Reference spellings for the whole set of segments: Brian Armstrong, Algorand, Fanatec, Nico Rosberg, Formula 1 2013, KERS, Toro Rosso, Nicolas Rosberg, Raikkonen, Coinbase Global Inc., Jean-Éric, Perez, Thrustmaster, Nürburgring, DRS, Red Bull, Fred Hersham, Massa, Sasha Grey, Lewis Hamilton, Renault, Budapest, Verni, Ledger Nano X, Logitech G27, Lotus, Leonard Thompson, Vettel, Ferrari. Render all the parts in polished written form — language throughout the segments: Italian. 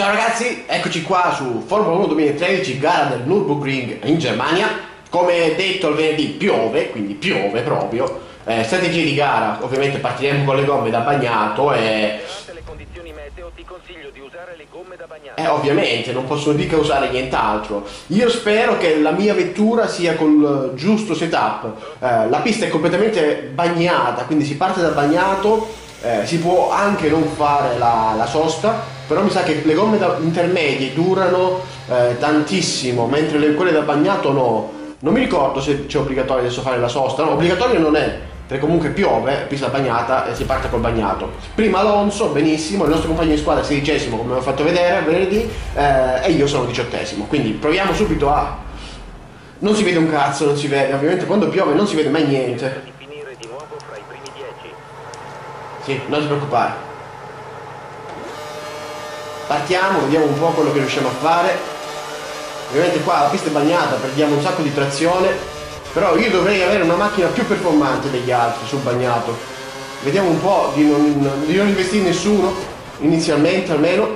Ciao ragazzi, eccoci qua su Formula 1 2013, gara del Nürburgring in Germania. Come detto il venerdì piove, quindi piove proprio. Strategie di gara, ovviamente partiremo con le gomme da bagnato e... ti consiglio di usare le gomme da bagnato. Ovviamente, non posso mica usare nient'altro. Io spero che la mia vettura sia col giusto setup. La pista è completamente bagnata, quindi si parte da bagnato, si può anche non fare la sosta, però mi sa che le gomme intermedie durano tantissimo, mentre quelle da bagnato no. Non mi ricordo se c'è obbligatorio adesso fare la sosta, no, obbligatorio non è. Perché comunque piove, pista bagnata e si parte col bagnato. Prima Alonso, benissimo, il nostro compagno di squadra è 16esimo, come ho fatto vedere venerdì, e io sono 18esimo. Quindi proviamo subito a... non si vede un cazzo, non si vede, ovviamente quando piove non si vede mai niente. Sì, non ti preoccupare. Partiamo, vediamo un po' quello che riusciamo a fare. Ovviamente qua la pista è bagnata, perdiamo un sacco di trazione. Però io dovrei avere una macchina più performante degli altri sul bagnato. Vediamo un po' di non investire nessuno, inizialmente almeno.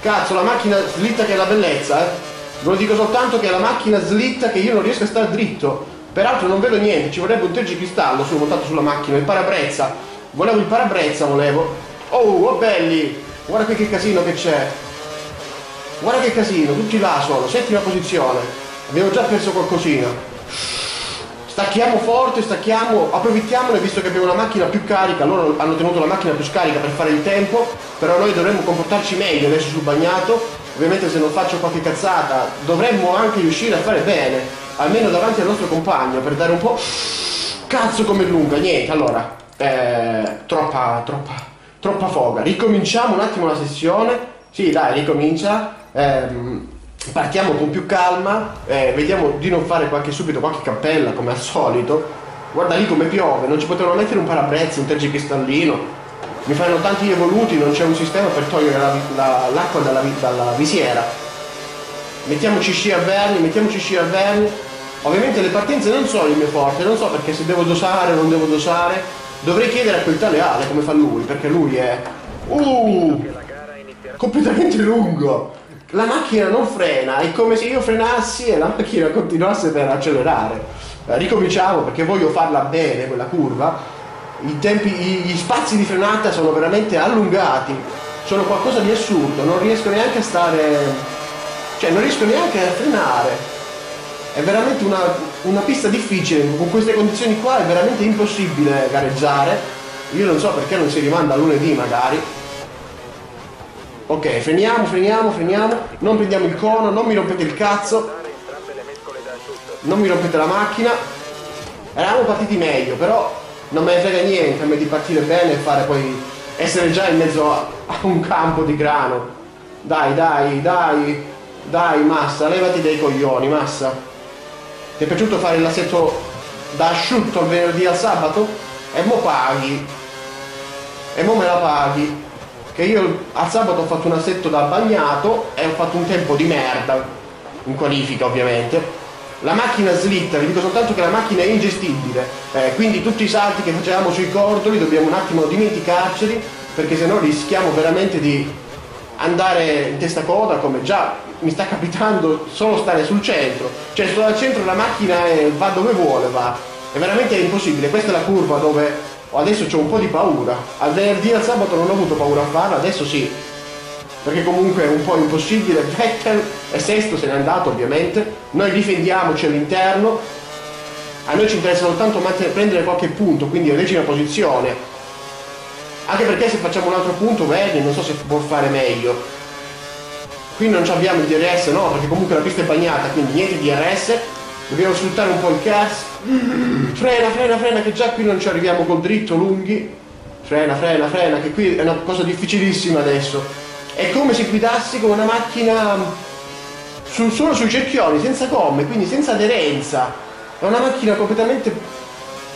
Cazzo, la macchina slitta che è la bellezza, eh! Ve lo dico soltanto che è la macchina slitta che io non riesco a stare dritto. Peraltro non vedo niente, ci vorrebbe un tergicristallo solo montato sulla macchina, il parabrezza. Volevo il parabrezza, volevo. Oh belli, guarda qui che casino che c'è, guarda che casino, tutti là sono, settima posizione, abbiamo già perso qualcosina. Stacchiamo forte, stacchiamo, approfittiamone visto che abbiamo una macchina più carica, loro hanno tenuto la macchina più scarica per fare il tempo, però noi dovremmo comportarci meglio adesso sul bagnato. Ovviamente se non faccio qualche cazzata dovremmo anche riuscire a fare bene, almeno davanti al nostro compagno, per dare un po'... Cazzo com'è lunga, niente, allora, troppa foga. Ricominciamo un attimo la sessione. Sì, dai, ricomincia. Partiamo con più calma. Vediamo di non fare subito qualche cappella come al solito. Guarda lì come piove, non ci potevano mettere un parabrezza, un tergicristallino. Mi fanno tanti evoluti, non c'è un sistema per togliere l'acqua dalla visiera. Mettiamoci sci a Verni, mettiamoci sci a Verni. Ovviamente le partenze non sono il mio forte, non so perché, se devo dosare o non devo dosare. Dovrei chiedere a quel taleale come fa lui, perché lui è... completamente lungo! La macchina non frena, è come se io frenassi e la macchina continuasse per accelerare. Ricominciamo perché voglio farla bene quella curva. Gli spazi di frenata sono veramente allungati, sono qualcosa di assurdo, non riesco neanche a stare... cioè non riesco neanche a frenare. È veramente una pista difficile, con queste condizioni qua è veramente impossibile gareggiare. Io non so perché non si rimanda a lunedì magari. Ok, freniamo, non prendiamo il cono, non mi rompete il cazzo, non mi rompete la macchina. Eravamo partiti meglio, però non me ne frega niente a me di partire bene e fare poi essere già in mezzo a un campo di grano. Dai Massa, levati dai coglioni Massa. Ti è piaciuto fare l'assetto da asciutto al venerdì al sabato? E mo paghi. E mo me la paghi. Che io al sabato ho fatto un assetto da bagnato e ho fatto un tempo di merda. In qualifica ovviamente. La macchina slitta, vi dico soltanto che la macchina è ingestibile. Quindi tutti i salti che facevamo sui cordoli dobbiamo un attimo dimenticarceli. Perché se no rischiamo veramente di andare in testa coda, come già mi sta capitando solo stare sul centro, cioè sto al centro la macchina va dove vuole, va, è veramente impossibile. Questa è la curva dove adesso c'ho un po' di paura, al venerdì e al sabato non ho avuto paura a farla, adesso sì, perché comunque è un po' impossibile. Vettel è sesto, se n'è andato ovviamente, noi difendiamoci all'interno, a noi ci interessa soltanto prendere qualche punto, quindi decima posizione, anche perché se facciamo un altro punto Vergne non so se può fare meglio. Qui non abbiamo il DRS, no, perché comunque la pista è bagnata, quindi niente DRS. Dobbiamo sfruttare un po' il KERS. Frena, che già qui non ci arriviamo col dritto, lunghi. Frena, che qui è una cosa difficilissima adesso. È come se guidassi con una macchina solo sui cerchioni, senza gomme, quindi senza aderenza. È una macchina completamente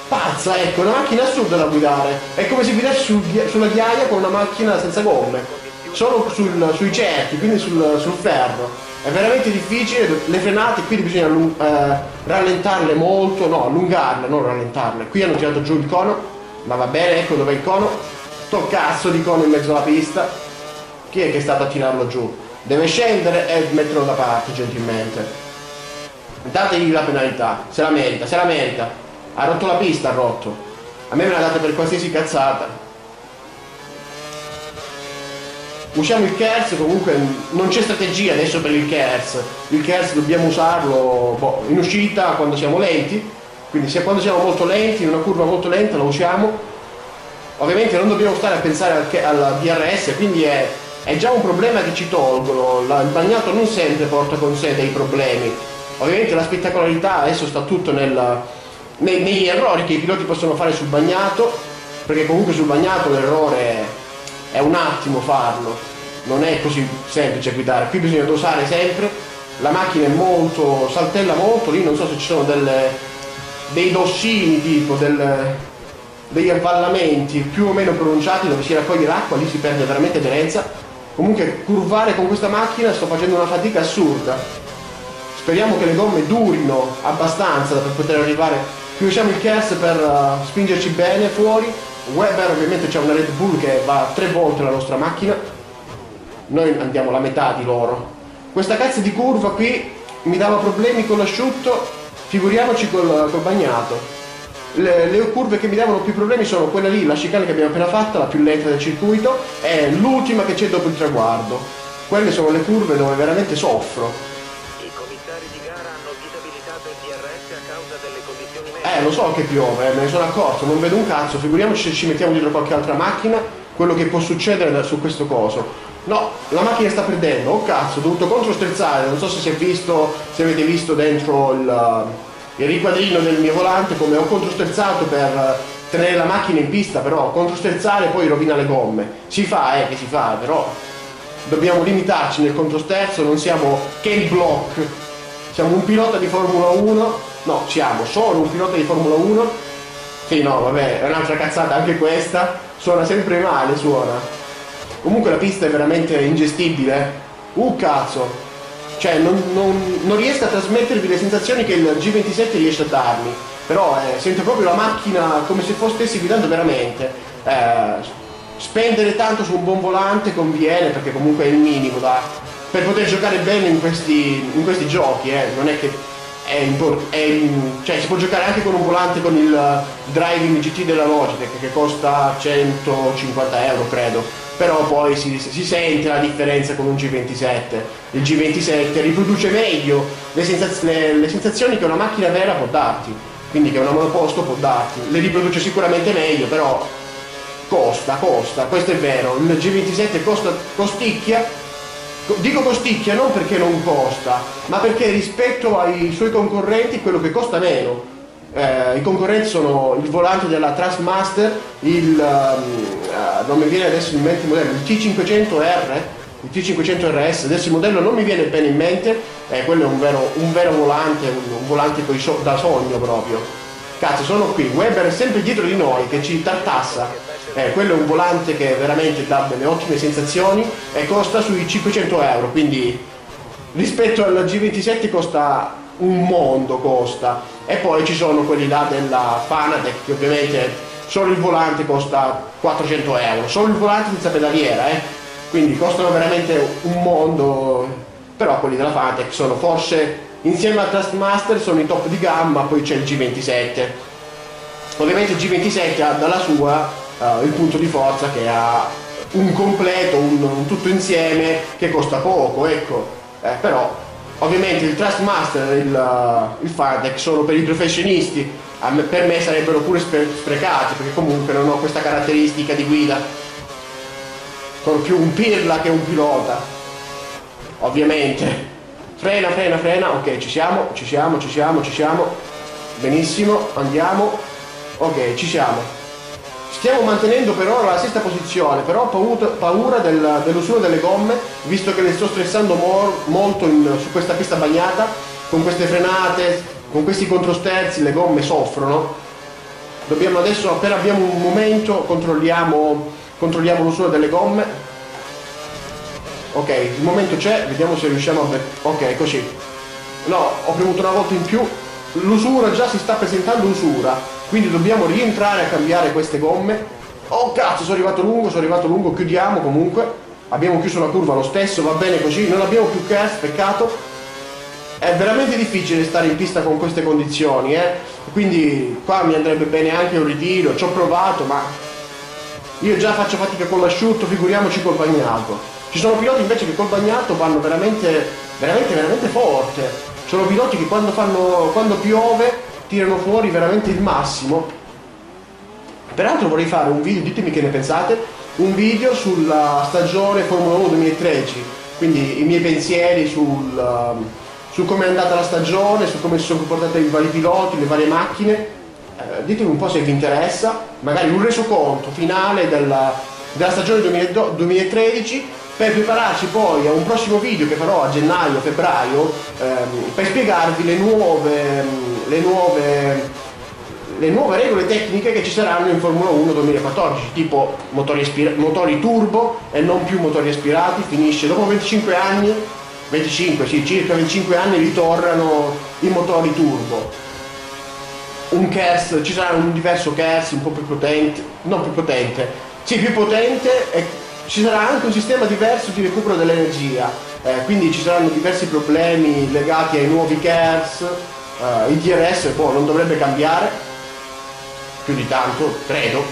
pazza, ecco, è una macchina assurda da guidare. È come se guidassi sulla ghiaia con una macchina senza gomme. Solo sui cerchi, quindi sul ferro. è veramente difficile, le frenate qui bisogna rallentarle molto, no, allungarle, non rallentarle. Qui hanno tirato giù il cono, ma va bene, ecco dove è il cono, sto cazzo di cono in mezzo alla pista, chi è che è stato a tirarlo giù? Deve scendere e metterlo da parte gentilmente, dategli la penalità, se la merita, se la merita, ha rotto la pista, ha rotto, a me me la date per qualsiasi cazzata. Usiamo il KERS, comunque non c'è strategia adesso per il KERS. Il KERS dobbiamo usarlo boh, in uscita quando siamo lenti, quindi se quando siamo molto lenti, in una curva molto lenta lo usiamo. Ovviamente non dobbiamo stare a pensare al DRS, quindi è già un problema che ci tolgono. Il bagnato non sempre porta con sé dei problemi. Ovviamente la spettacolarità adesso sta tutto negli errori che i piloti possono fare sul bagnato, perché comunque sul bagnato l'errore è un attimo farlo, non è così semplice guidare, qui bisogna dosare sempre, la macchina è molto, saltella molto, lì non so se ci sono dei dossini tipo, degli avvallamenti più o meno pronunciati dove si raccoglie l'acqua, lì si perde veramente terenza. Comunque curvare con questa macchina sto facendo una fatica assurda, speriamo che le gomme durino abbastanza per poter arrivare, qui usiamo il KERS per spingerci bene fuori. Weber ovviamente c'è una Red Bull che va 3 volte la nostra macchina, noi andiamo la metà di loro. Questa cazzo di curva qui mi dava problemi con l'asciutto, figuriamoci col bagnato. Le curve che mi davano più problemi sono quella lì, la chicane che abbiamo appena fatta, la più lenta del circuito, e l'ultima che c'è dopo il traguardo. Quelle sono le curve dove veramente soffro. I commissari di gara hanno disabilità per DRS a causa delle condizioni mediche. Lo so che piove, me ne sono accorto, non vedo un cazzo, figuriamoci se ci mettiamo dietro qualche altra macchina, quello che può succedere su questo coso. No, la macchina sta perdendo, oh cazzo, ho dovuto controsterzare, non so se si è visto, se avete visto dentro il riquadrino del mio volante, come ho controsterzato per tenere la macchina in pista, però controsterzare poi rovina le gomme. Si fa, che si fa, però dobbiamo limitarci nel controsterzo, non siamo che il block. Siamo un pilota di Formula 1, no, siamo solo un pilota di Formula 1, sì no, vabbè, è un'altra cazzata anche questa, suona sempre male, suona. Comunque la pista è veramente ingestibile, cazzo, cioè non riesco a trasmettervi le sensazioni che il G27 riesce a darmi, però sento proprio la macchina come se stessi guidando veramente. Spendere tanto su un buon volante conviene, perché comunque è il minimo da... per poter giocare bene in questi giochi, non è che cioè si può giocare anche con un volante con il driving GT della Logitech che costa 150 euro credo, però poi si sente la differenza con un G27, il G27 riproduce meglio le sensazioni che una macchina vera può darti, quindi che una monoposto può darti, le riproduce sicuramente meglio, però costa, questo è vero, il G27 costicchia. Dico costicchia non perché non costa, ma perché rispetto ai suoi concorrenti quello che costa meno. I concorrenti sono il volante della Thrustmaster, non mi viene adesso in mente il modello, il T500RS, adesso il modello non mi viene bene in mente, quello è un vero volante, un volante da sogno proprio. Cazzo, sono qui, Weber è sempre dietro di noi che ci tartassa. Quello è un volante che veramente dà delle ottime sensazioni e costa sui 500 euro, quindi rispetto al G27 costa un mondo, costa. E poi ci sono quelli là della Fanatec che ovviamente solo il volante costa 400 euro, solo il volante senza pedaliera, quindi costano veramente un mondo, però quelli della Fanatec sono forse insieme al Thrustmaster sono i top di gamma. Poi c'è il G27, ovviamente il G27 ha dalla sua il punto di forza che ha un completo, un tutto insieme che costa poco, ecco, però ovviamente il Thrustmaster e il Fanatec sono per i professionisti, per me sarebbero pure sprecati perché comunque non ho questa caratteristica di guida, sono più un pirla che un pilota. Ovviamente frena, ok, ci siamo, benissimo, andiamo, ok, ci siamo. Stiamo mantenendo per ora la 6ª posizione, però ho paura dell'usura delle gomme, visto che le sto stressando molto su questa pista bagnata, con queste frenate, con questi controsterzi, le gomme soffrono. Dobbiamo adesso, appena abbiamo un momento, controlliamo l'usura delle gomme. Ok, il momento c'è, vediamo se riusciamo a... Ok, così. No, ho premuto una volta in più. L'usura, già si sta presentando usura. Quindi dobbiamo rientrare a cambiare queste gomme. Oh cazzo, sono arrivato lungo, chiudiamo comunque. Abbiamo chiuso la curva lo stesso, va bene così. Non abbiamo più KERS, peccato. È veramente difficile stare in pista con queste condizioni, eh. Quindi qua mi andrebbe bene anche un ritiro, ci ho provato, ma io già faccio fatica con l'asciutto, figuriamoci col bagnato. Ci sono piloti invece che col bagnato vanno veramente forte. Sono piloti che quando piove tirano fuori veramente il massimo. Peraltro vorrei fare un video, ditemi che ne pensate, un video sulla stagione Formula 1 2013, quindi i miei pensieri su come è andata la stagione, su come si sono comportati i vari piloti, le varie macchine. Ditemi un po' se vi interessa, magari un resoconto finale della stagione 2013. Per prepararci poi a un prossimo video che farò a gennaio-febbraio, per spiegarvi le nuove regole tecniche che ci saranno in Formula 1 2014, tipo motori turbo e non più motori aspirati. Finisce dopo 25 anni ritornano i motori turbo. Un KERS, ci sarà un diverso KERS un po' più potente, più potente e ci sarà anche un sistema diverso di recupero dell'energia, quindi ci saranno diversi problemi legati ai nuovi KERS. Il DRS boh, non dovrebbe cambiare più di tanto, credo.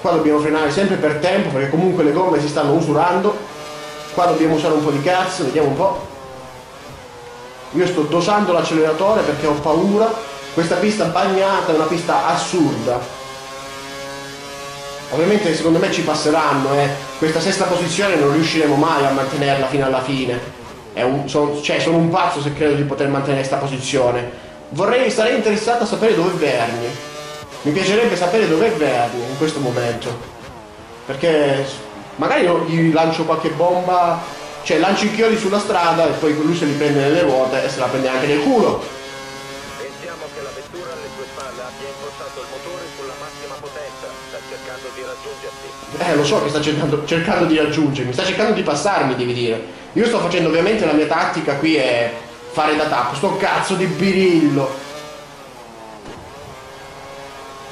Qua dobbiamo frenare sempre per tempo perché comunque le gomme si stanno usurando. Qua dobbiamo usare un po' di KERS, vediamo un po'. Io sto dosando l'acceleratore perché ho paura. Questa pista bagnata è una pista assurda. Ovviamente secondo me ci passeranno, eh. Questa sesta posizione non riusciremo mai a mantenerla fino alla fine. Sono un pazzo se credo di poter mantenere questa posizione. Sarei interessato a sapere dove è Vergne. Mi piacerebbe sapere dove è Vergne in questo momento. Perché magari io gli lancio qualche bomba, cioè lancio i chiodi sulla strada e poi lui se li prende nelle ruote e se la prende anche nel culo. Pensiamo che la vettura alle tue spalle abbia impostato il motore sulla massima potenza. Cercando di raggiungerti. Lo so che sta cercando di raggiungermi, sta cercando di passarmi, devi dire. Io sto facendo, ovviamente la mia tattica qui è fare da tappo, sto cazzo di birillo.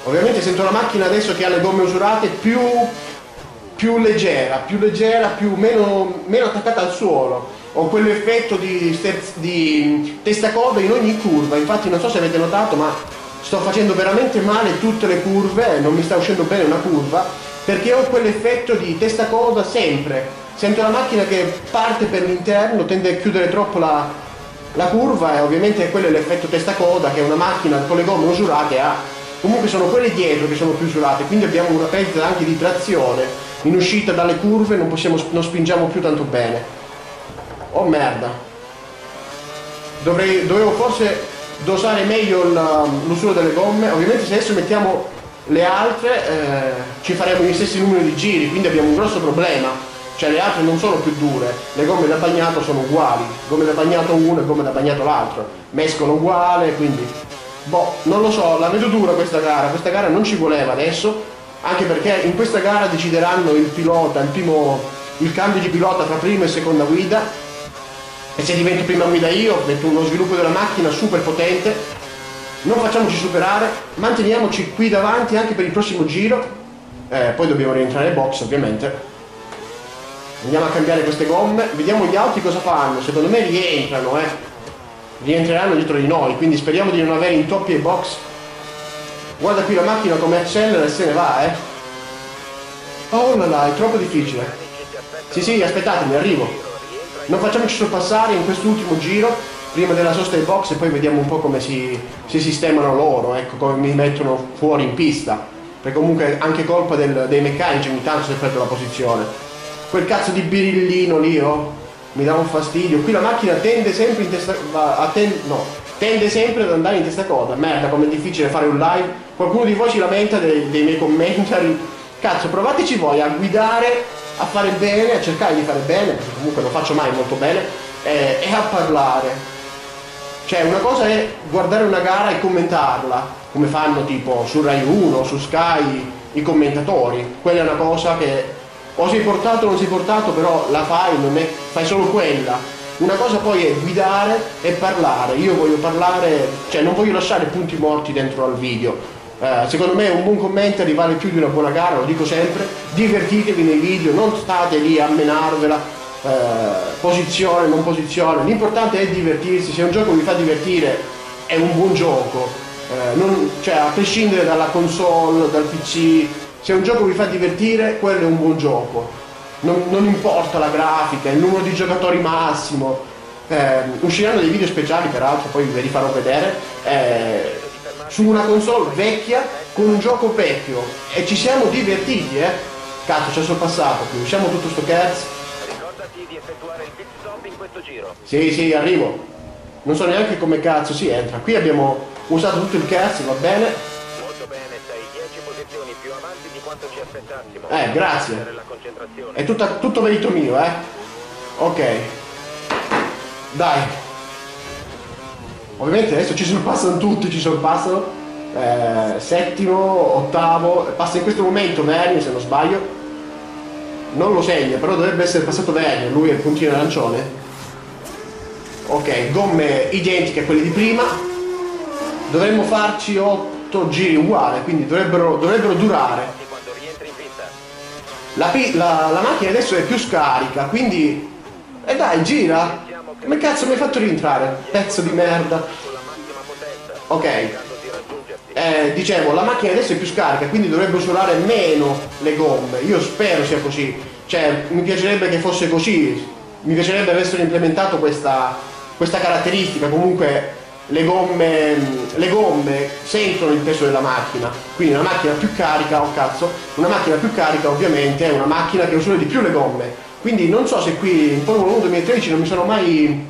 Ovviamente sento la macchina adesso che ha le gomme usurate più leggera, meno attaccata al suolo. Ho quell'effetto di testacoda in ogni curva, infatti non so se avete notato ma... sto facendo veramente male tutte le curve, non mi sta uscendo bene una curva, perché ho quell'effetto di testacoda sempre. Sento la macchina che parte per l'interno, tende a chiudere troppo la curva e ovviamente quello è l'effetto testacoda che una macchina con le gomme usurate ha. Comunque sono quelle dietro che sono più usurate, quindi abbiamo una perdita anche di trazione. In uscita dalle curve non spingiamo più tanto bene. Oh merda. Dovevo forse... dosare meglio l'usura delle gomme. Ovviamente se adesso mettiamo le altre ci faremo gli stessi numeri di giri, quindi abbiamo un grosso problema, cioè le altre non sono più dure, le gomme da bagnato sono uguali, gomme da bagnato uno e gomme da bagnato l'altro, mescolo uguale, quindi boh, non lo so, la vedo dura questa gara non ci voleva adesso, anche perché in questa gara decideranno il cambio di pilota tra prima e seconda guida. E se divento prima guida io, metto uno sviluppo della macchina super potente, non facciamoci superare, manteniamoci qui davanti anche per il prossimo giro, poi dobbiamo rientrare in box ovviamente. Andiamo a cambiare queste gomme, vediamo gli altri cosa fanno, secondo me rientrano, rientreranno dietro di noi, quindi speriamo di non avere intoppi ai box. Guarda qui la macchina come accelera e se ne va, Oh là là, è troppo difficile. Sì, aspettatemi, arrivo. Non facciamoci sorpassare in quest'ultimo giro, prima della sosta ai box, e poi vediamo un po' come si sistemano loro, ecco, come mi mettono fuori in pista. Perché comunque è anche colpa dei meccanici, ogni tanto si è perso la posizione. Quel cazzo di birillino lì, mi dà un fastidio. Qui la macchina tende sempre ad andare in testacoda. Merda, com'è difficile fare un live. Qualcuno di voi si lamenta dei miei commentari. Cazzo, provateci voi a guidare... a fare bene, a cercare di fare bene, perché comunque non faccio mai molto bene, e a parlare. Cioè una cosa è guardare una gara e commentarla, come fanno tipo su Rai 1, su Sky, i commentatori. Quella è una cosa che o sei portato o non sei portato, però la fai, non è, fai solo quella. Una cosa poi è guidare e parlare. Io voglio parlare, cioè non voglio lasciare punti morti dentro al video. Secondo me un buon commento vale più di una buona gara, lo dico sempre. Divertitevi nei video, non state lì a menarvela, posizione, non posizione. L'importante è divertirsi. Se un gioco vi fa divertire è un buon gioco, cioè a prescindere dalla console, dal PC. Se un gioco vi fa divertire, quello è un buon gioco. Non importa la grafica, il numero di giocatori massimo. Usciranno dei video speciali, peraltro, poi ve li farò vedere, su una console vecchia con un gioco vecchio, e ci siamo divertiti, cazzo, c'è sorpassato qui, usciamo tutto sto KERS. Ricordati di effettuare il pit stop in questo giro. Sì, arrivo. Non so neanche come cazzo si entra. Qui abbiamo usato tutto il KERS, va bene. Grazie. È tutto merito mio, Ok. Dai. Ovviamente adesso ci sorpassano tutti, ci sorpassano. Settimo, ottavo. Passa in questo momento Vergne, se non sbaglio. Non lo segna, però dovrebbe essere passato Vergne. Lui è il puntino arancione. Ok, gomme identiche a quelle di prima. Dovremmo farci 8 giri uguali, quindi dovrebbero durare. La macchina adesso è più scarica, quindi... dai, gira! Come cazzo mi hai fatto rientrare? Pezzo di merda! Ok. Dicevo, la macchina adesso è più scarica, quindi dovrebbe usurare meno le gomme. Io spero sia così. Cioè, mi piacerebbe che fosse così. Mi piacerebbe avessero implementato questa caratteristica. Comunque, le gomme sentono il peso della macchina, quindi una macchina più carica, una macchina più carica ovviamente è una macchina che usura di più le gomme, quindi non so se qui in Formula 1 2013 non ho mai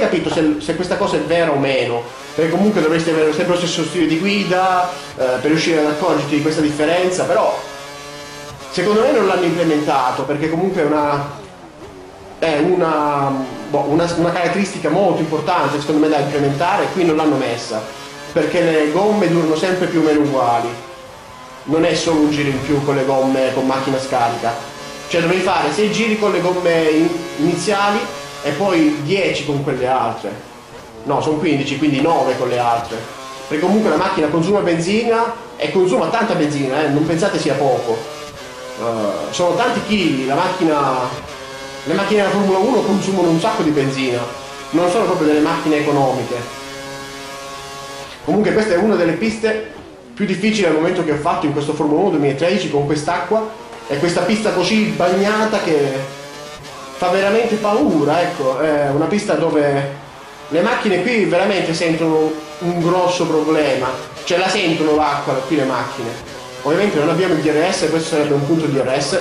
capito se questa cosa è vera o meno, perché comunque dovresti avere sempre lo stesso stile di guida per riuscire ad accorgerti di questa differenza, però secondo me non l'hanno implementato, perché comunque è una caratteristica molto importante secondo me da implementare, qui non l'hanno messa, perché le gomme durano sempre più o meno uguali, non è solo un giro in più con le gomme con macchina scarica, cioè dovevi fare 6 giri con le gomme iniziali e poi 10 con quelle altre, no, sono 15, quindi 9 con le altre, perché comunque la macchina consuma benzina e consuma tanta benzina, non pensate sia poco, sono tanti chili, le macchine della Formula 1 consumano un sacco di benzina, non sono proprio delle macchine economiche. Comunque questa è una delle piste più difficili al momento che ho fatto in questo Formula 1 2013 con quest'acqua e questa pista così bagnata che fa veramente paura, ecco, è una pista dove le macchine qui veramente sentono un grosso problema, cioè la sentono l'acqua qui le macchine. Ovviamente non abbiamo il DRS, questo sarebbe un punto DRS.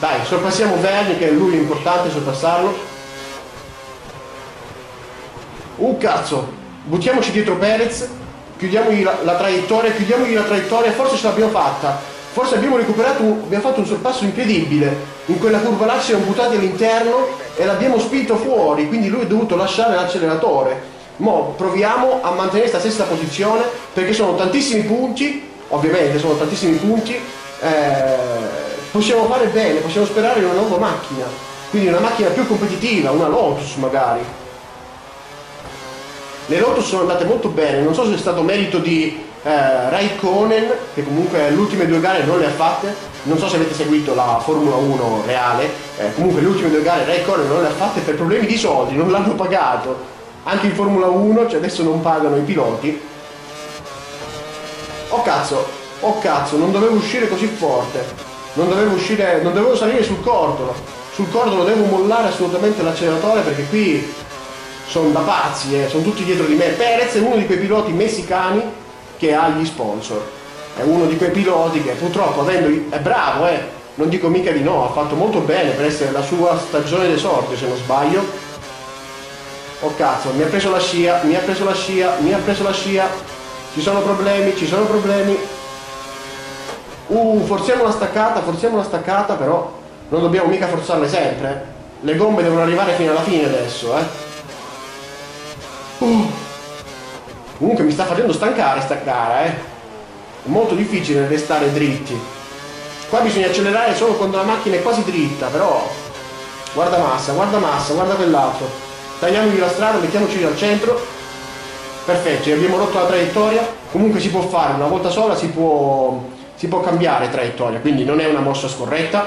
Dai, sorpassiamo Vergne, che è lui l'importante, sorpassarlo. Cazzo, buttiamoci dietro Perez, chiudiamogli la traiettoria, forse ce l'abbiamo fatta, forse abbiamo recuperato, abbiamo fatto un sorpasso incredibile, in quella curva là ci siamo buttati all'interno e l'abbiamo spinto fuori, quindi lui è dovuto lasciare l'acceleratore. Mo proviamo a mantenere questa stessa posizione, perché sono tantissimi punti, ovviamente sono tantissimi punti, possiamo fare bene, possiamo sperare in una nuova macchina, quindi una macchina più competitiva, una Lotus magari. Le Lotus sono andate molto bene, non so se è stato merito di Raikkonen, che comunque le ultime due gare non le ha fatte, non so se avete seguito la Formula 1 reale, comunque le ultime due gare Raikkonen non le ha fatte per problemi di soldi, non l'hanno pagato, anche in Formula 1, cioè adesso non pagano i piloti. Oh cazzo, non dovevo uscire così forte. Non dovevo salire sul cordolo. Sul cordolo devo mollare assolutamente l'acceleratore, perché qui sono da pazzi, sono tutti dietro di me. Perez è uno di quei piloti messicani che ha gli sponsor. È uno di quei piloti che purtroppo è bravo, non dico mica di no, ha fatto molto bene per essere la sua stagione d'esordio, se non sbaglio. Oh cazzo, mi ha preso la scia. Ci sono problemi. Forziamo la staccata, però non dobbiamo mica forzarle sempre. Le gomme devono arrivare fino alla fine adesso, Comunque mi sta facendo stancare sta gara, È molto difficile restare dritti. Qua bisogna accelerare solo quando la macchina è quasi dritta, però guarda Massa, guarda Massa, guarda quell'auto. Tagliamogli la strada, mettiamoci al centro. Perfetto, abbiamo rotto la traiettoria. Comunque si può fare, una volta sola si può cambiare traiettoria, quindi non è una mossa scorretta.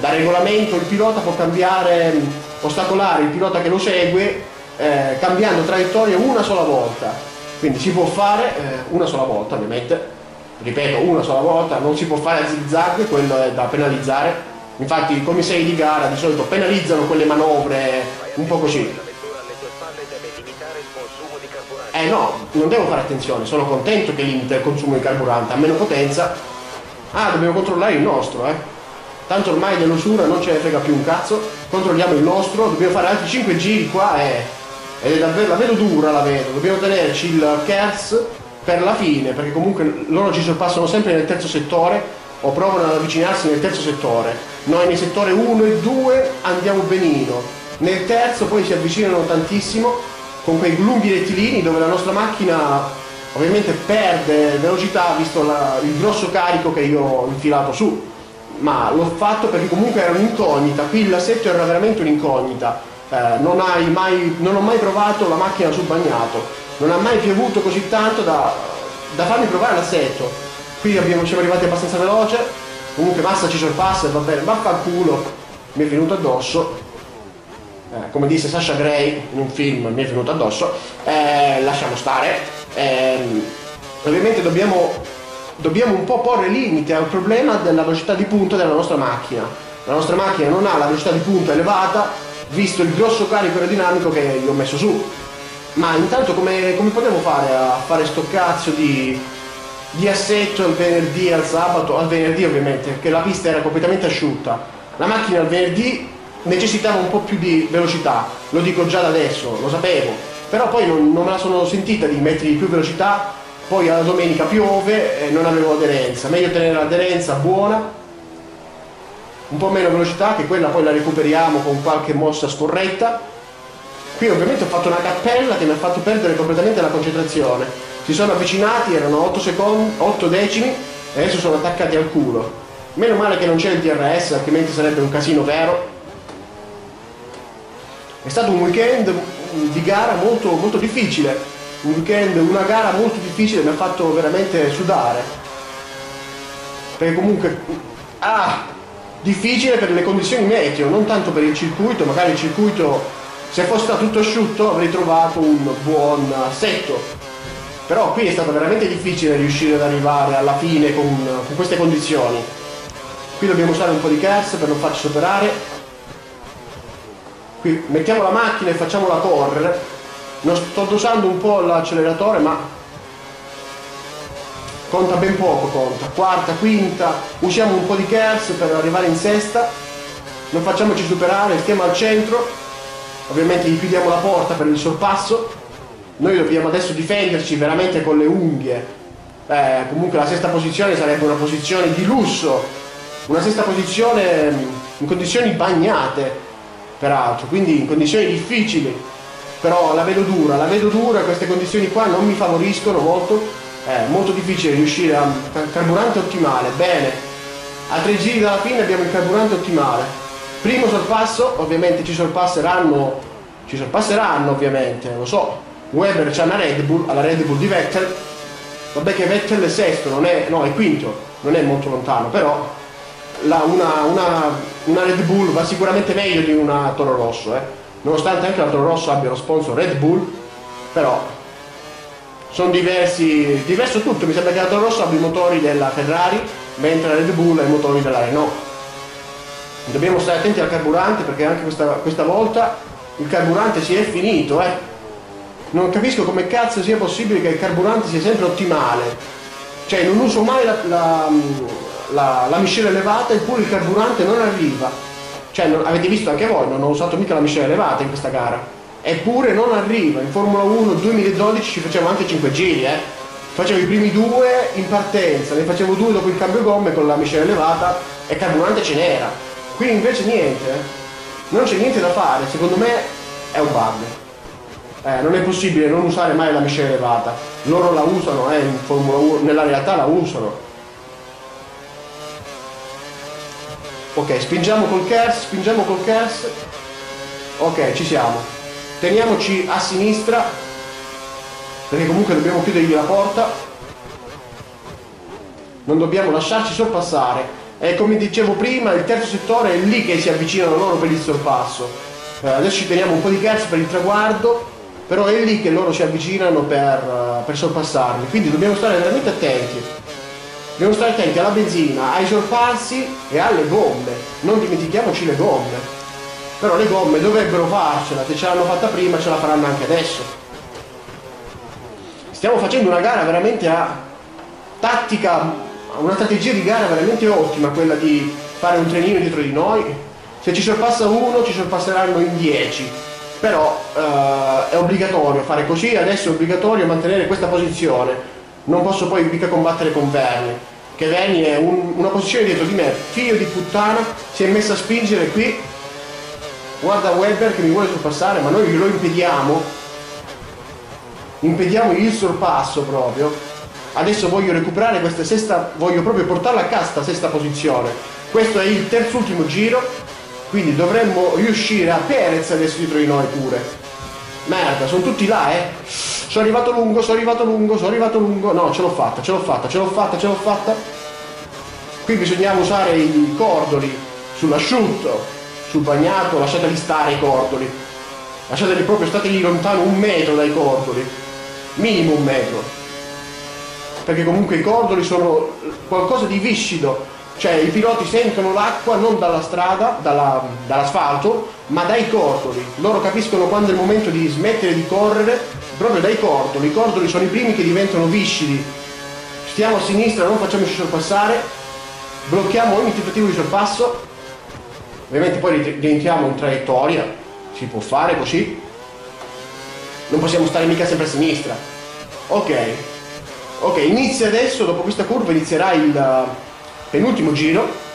Da regolamento il pilota può cambiare, ostacolare il pilota che lo segue cambiando traiettoria una sola volta, quindi si può fare una sola volta, ovviamente, ripeto, una sola volta, non si può fare a zigzag, quello è da penalizzare. Infatti i commissari di gara di solito penalizzano quelle manovre un po' così. No, non devo fare attenzione, sono contento che limita il consumo di carburante, a meno potenza. Ah, dobbiamo controllare il nostro, tanto ormai dell'usura non ce ne frega più un cazzo, controlliamo il nostro, dobbiamo fare altri 5 giri qua ed è davvero, la vedo dura, la vedo, dobbiamo tenerci il KERS per la fine, perché comunque loro ci sorpassano sempre nel terzo settore o provano ad avvicinarsi nel terzo settore, noi nel settore 1 e 2 andiamo benino, nel terzo poi si avvicinano tantissimo con quei lunghi rettilini dove la nostra macchina ovviamente perde velocità visto il grosso carico che io ho infilato su, ma l'ho fatto perché comunque era un'incognita, qui il lassetto era veramente un'incognita, non ho mai provato la macchina sul bagnato, non ha mai piovuto così tanto da farmi provare l'assetto, qui siamo arrivati abbastanza veloce, comunque Massa ci sorpassa e va bene, vaffanculo, mi è venuto addosso. Come disse Sasha Grey in un film, mi è venuto addosso, lasciamo stare. Ovviamente dobbiamo un po' porre limite al problema della velocità di punta della nostra macchina. La nostra macchina non ha la velocità di punta elevata, visto il grosso carico aerodinamico che gli ho messo su. Ma intanto come potevo fare a fare sto cazzo di assetto al venerdì, al sabato, al venerdì ovviamente, perché la pista era completamente asciutta. La macchina al venerdì necessitava un po' più di velocità, lo dico già da adesso, lo sapevo, però poi non me la sono sentita di mettere di più velocità, poi alla domenica piove e non avevo aderenza, meglio tenere l'aderenza buona, un po' meno velocità, che quella poi la recuperiamo con qualche mossa scorretta. Qui ovviamente ho fatto una cappella che mi ha fatto perdere completamente la concentrazione, si sono avvicinati, erano 8 secondi, 8 decimi e adesso sono attaccati al culo, meno male che non c'è il DRS, altrimenti sarebbe un casino vero. È stato un weekend di gara molto, molto difficile, una gara molto difficile, mi ha fatto veramente sudare, perché comunque, difficile per le condizioni meteo, non tanto per il circuito, magari il circuito se fosse stato tutto asciutto avrei trovato un buon assetto, però qui è stato veramente difficile riuscire ad arrivare alla fine con queste condizioni, qui dobbiamo usare un po' di KERS per non farci superare. Qui mettiamo la macchina e facciamola correre, non sto dosando un po' l'acceleratore ma conta ben poco, conta quarta, quinta, usiamo un po' di KERS per arrivare in sesta, non facciamoci superare, stiamo al centro, ovviamente gli chiudiamo la porta per il sorpasso, noi dobbiamo adesso difenderci veramente con le unghie, comunque la sesta posizione sarebbe una posizione di lusso, una sesta posizione in condizioni bagnate peraltro, quindi in condizioni difficili, però la vedo dura, queste condizioni qua non mi favoriscono molto, è molto difficile riuscire a carburante ottimale, bene, a 3 giri dalla fine abbiamo il carburante ottimale, primo sorpasso, ovviamente ci sorpasseranno ovviamente, lo so, Weber c'ha una Red Bull, alla Red Bull di Vettel, vabbè che Vettel è sesto, non è, no è quinto, non è molto lontano, però una Red Bull va sicuramente meglio di una Toro Rosso, nonostante anche la Toro Rosso abbia lo sponsor Red Bull, però sono diverso tutto, mi sembra che la Toro Rosso abbia i motori della Ferrari mentre la Red Bull ha i motori della Renault. Dobbiamo stare attenti al carburante perché anche questa volta il carburante si è finito, non capisco come cazzo sia possibile che il carburante sia sempre ottimale, cioè non uso mai la miscela elevata eppure il carburante non arriva, cioè avete visto anche voi, non ho usato mica la miscela elevata in questa gara eppure non arriva, in Formula 1 2012 ci facevo anche 5 giri, facevo i primi 2 in partenza, ne facevo 2 dopo il cambio gomme con la miscela elevata e carburante ce n'era, qui invece niente, non c'è niente da fare, secondo me è un bug, non è possibile non usare mai la miscela elevata, loro la usano in Formula 1, nella realtà la usano. Ok, spingiamo col KERS. Ok, ci siamo. Teniamoci a sinistra, perché comunque dobbiamo chiudergli la porta. Non dobbiamo lasciarci sorpassare. E come dicevo prima, il terzo settore è lì che si avvicinano loro per il sorpasso. Adesso ci teniamo un po' di KERS per il traguardo, però è lì che loro si avvicinano per sorpassarli. Quindi dobbiamo stare veramente attenti. Dobbiamo stare attenti alla benzina, ai sorpassi e alle gomme. Non dimentichiamoci le gomme. Però le gomme dovrebbero farcela, se ce l'hanno fatta prima ce la faranno anche adesso. Stiamo facendo una gara veramente a tattica, una strategia di gara veramente ottima, quella di fare un trenino dietro di noi. Se ci sorpassa uno ci sorpasseranno in 10, però è obbligatorio fare così, adesso è obbligatorio mantenere questa posizione. Non posso poi mica combattere con Vergne, che Vergne è una posizione dietro di me, figlio di puttana, si è messo a spingere qui, guarda Weber che mi vuole sorpassare, ma noi glielo impediamo, impediamo il sorpasso proprio. Adesso voglio recuperare questa sesta, voglio proprio portarla a casa questa sesta posizione. Questo è il terzultimo giro, quindi dovremmo riuscire a Perez adesso dietro di noi pure. Merda, sono tutti là, eh! Sono arrivato lungo, no, ce l'ho fatta. Qui bisognava usare i cordoli sull'asciutto, sul bagnato, lasciateli stare i cordoli. Lasciateli proprio, stateli lontano 1 metro dai cordoli. Minimo 1 metro. Perché comunque i cordoli sono qualcosa di viscido, cioè i piloti sentono l'acqua non dalla strada, dall'asfalto, ma dai cordoli. Loro capiscono quando è il momento di smettere di correre proprio dai cordoli. I cordoli sono i primi che diventano viscidi. Stiamo a sinistra, non facciamoci sorpassare, blocchiamo ogni tentativo di sorpasso. Ovviamente poi rientriamo in traiettoria, si può fare così, non possiamo stare mica sempre a sinistra. Ok, inizia adesso, dopo questa curva inizierà il penultimo giro.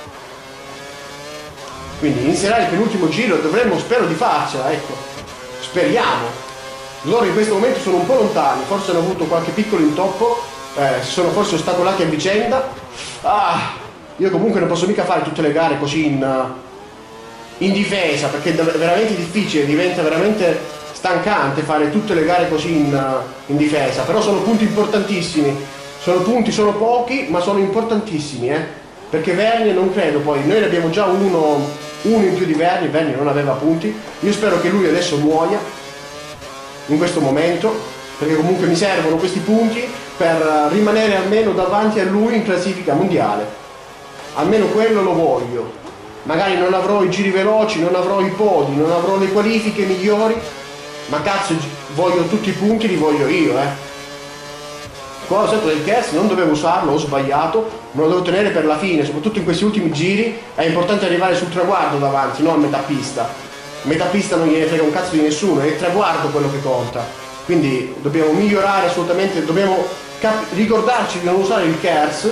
Quindi inizierà il penultimo giro e dovremmo, spero, di farcela, ecco. Speriamo. Loro in questo momento sono un po' lontani, forse hanno avuto qualche piccolo intoppo, si sono forse ostacolati a vicenda. Ah, io comunque non posso mica fare tutte le gare così in difesa, perché è veramente difficile, diventa veramente stancante fare tutte le gare così in difesa, però sono punti importantissimi, sono punti, sono pochi ma sono importantissimi, perché Vergne non credo, poi noi ne abbiamo già uno in più di Vergne. Vergne non aveva punti, io spero che lui adesso muoia in questo momento, perché comunque mi servono questi punti per rimanere almeno davanti a lui in classifica mondiale, almeno quello lo voglio. Magari non avrò i giri veloci, non avrò i podi, non avrò le qualifiche migliori, ma cazzo, voglio tutti i punti, li voglio io, Qua ho sempre del KERS, non dovevo usarlo, ho sbagliato, me lo devo tenere per la fine, soprattutto in questi ultimi giri è importante arrivare sul traguardo davanti, non a metà pista. Metà pista non gliene frega un cazzo di nessuno, è il traguardo quello che conta. Quindi dobbiamo migliorare assolutamente, dobbiamo ricordarci di non usare il KERS.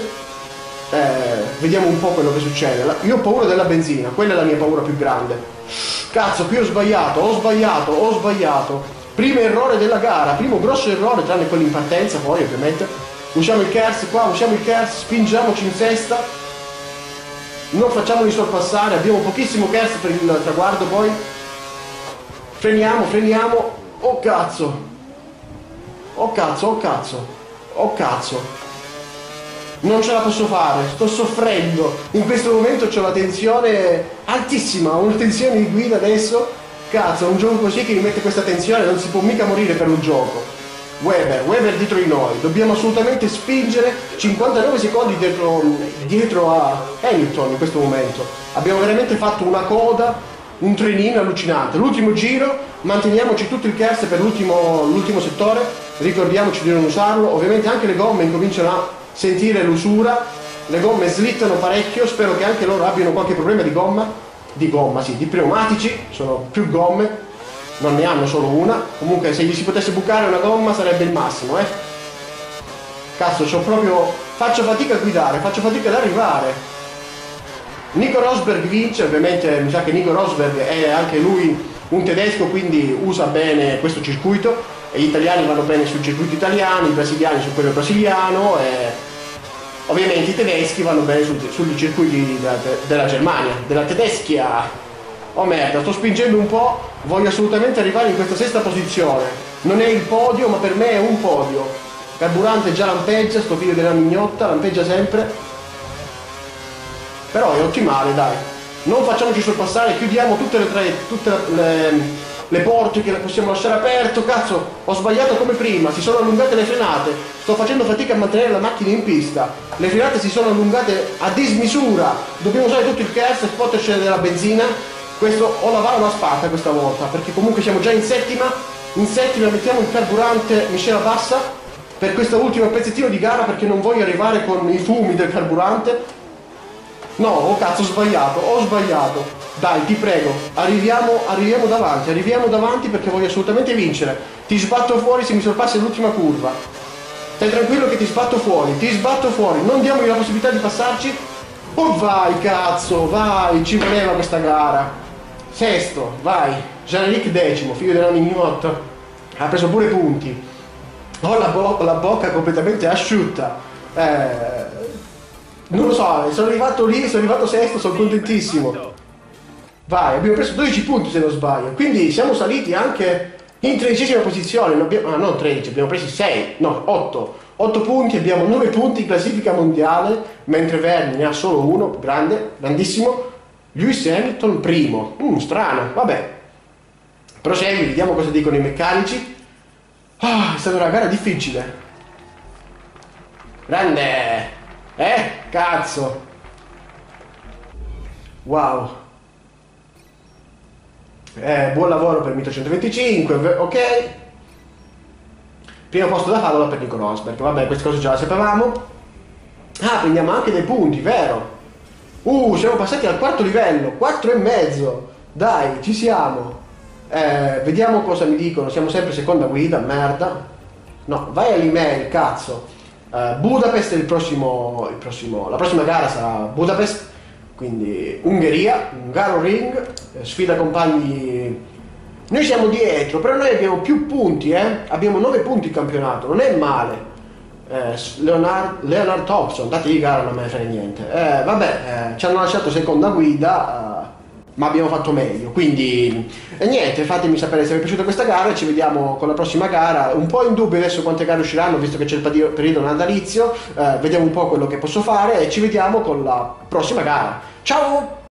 Vediamo un po' quello che succede. Io ho paura della benzina, quella è la mia paura più grande. Cazzo, qui ho sbagliato. Primo errore della gara, primo grosso errore, tranne quello in partenza poi ovviamente. Usiamo il KERS qua, usiamo il KERS, spingiamoci in sesta. Non facciamoli sorpassare, abbiamo pochissimo KERS per il traguardo poi. Freniamo. Oh cazzo. Non ce la posso fare, sto soffrendo. In questo momento ho la tensione altissima, ho una tensione di guida adesso. Cazzo, un gioco così che mi mette questa tensione, non si può mica morire per un gioco. Weber dietro di noi, dobbiamo assolutamente spingere. 59 secondi dietro a Hamilton in questo momento. Abbiamo veramente fatto una coda, un trenino allucinante. L'ultimo giro, manteniamoci tutto il KERS per l'ultimo settore. Ricordiamoci di non usarlo. Ovviamente anche le gomme incominciano a sentire l'usura, le gomme slittano parecchio, spero che anche loro abbiano qualche problema di gomma, sì, di pneumatici, sono più gomme, non ne hanno solo una, comunque se gli si potesse bucare una gomma sarebbe il massimo, Cazzo, faccio fatica a guidare, faccio fatica ad arrivare. Nico Rosberg vince, ovviamente mi sa che Nico Rosberg è anche lui un tedesco, quindi usa bene questo circuito. E gli italiani vanno bene sui circuiti italiani, i brasiliani su quello brasiliano, Ovviamente i tedeschi vanno bene sugli circuiti della Germania, della Tedeschia. Oh merda, sto spingendo un po', voglio assolutamente arrivare in questa sesta posizione. Non è il podio, ma per me è un podio. Carburante già lampeggia, sto figlio della mignotta, lampeggia sempre. Però è ottimale, dai. Non facciamoci sorpassare, chiudiamo tutte le porte che possiamo lasciare aperto. Cazzo, ho sbagliato come prima, si sono allungate le frenate. Sto facendo fatica a mantenere la macchina in pista. Le frenate si sono allungate a dismisura. Dobbiamo usare tutto il KERS e poterci della benzina. Questo o la vara o la spada questa volta, perché comunque siamo già in settima. In settima mettiamo il carburante miscela bassa per questo ultimo pezzettino di gara, perché non voglio arrivare con i fumi del carburante. No, oh cazzo, ho sbagliato. Dai, ti prego, arriviamo davanti perché voglio assolutamente vincere. Ti sbatto fuori se mi sorpassi l'ultima curva. Stai tranquillo che ti sbatto fuori. Non diamogli la possibilità di passarci. Oh vai cazzo, vai, ci voleva questa gara. Sesto, vai, Jean-Éric decimo, figlio della mignotta, ha preso pure punti. Ho la bocca completamente asciutta. Non lo so, sono arrivato lì, sono arrivato sesto, sono contentissimo. Vai, abbiamo preso 12 punti se non sbaglio, quindi siamo saliti anche in 13ª posizione. Non 13, abbiamo preso 6, no 8 punti, abbiamo 9 punti in classifica mondiale, mentre Vergne ne ha solo uno, grandissimo. Lewis Hamilton primo, strano, vabbè. Prosegui, vediamo cosa dicono i meccanici. È stata una gara difficile. Grande! Cazzo! Wow! Buon lavoro per 1325, ok. Primo posto da favola per Nicolas Rosberg, vabbè, queste cose già le sapevamo. Prendiamo anche dei punti, vero? Siamo passati al quarto livello, 4,5. Dai, ci siamo. Vediamo cosa mi dicono. Siamo sempre seconda guida, merda. No, vai all'email, cazzo. Budapest è la prossima gara sarà Budapest, quindi Ungheria, Nürburgring, sfida compagni. Noi siamo dietro, però noi abbiamo più punti, Abbiamo 9 punti in campionato, non è male. Leonard Thompson, dategli gara, non me ne frega niente. Vabbè, ci hanno lasciato seconda guida, ma abbiamo fatto meglio. Quindi niente, fatemi sapere se vi è piaciuta questa gara e ci vediamo con la prossima gara. Un po' in dubbio adesso quante gare usciranno, visto che c'è il periodo natalizio. Vediamo un po' quello che posso fare e ci vediamo con la prossima gara. Ciao!